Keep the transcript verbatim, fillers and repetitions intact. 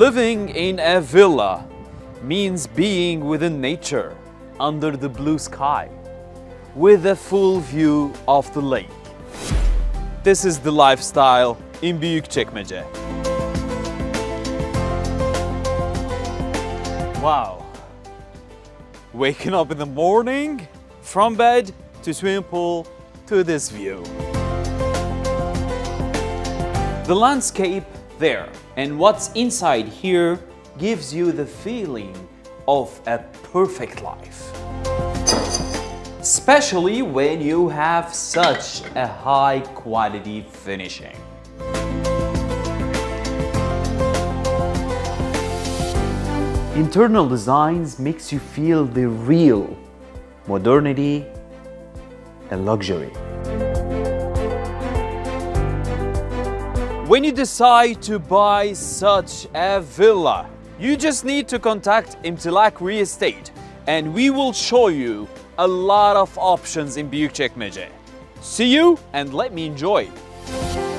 Living in a villa means being within nature, under the blue sky, with a full view of the lake. This is the lifestyle in Büyükçekmece. Wow! Waking up in the morning, from bed to swimming pool to this view. The landscape there and what's inside here gives you the feeling of a perfect life. Especially when you have such a high quality finishing. Internal designs makes you feel the real modernity and luxury. When you decide to buy such a villa, you just need to contact Imtilak Real Estate and we will show you a lot of options in Büyükçekmece. See you and let me enjoy.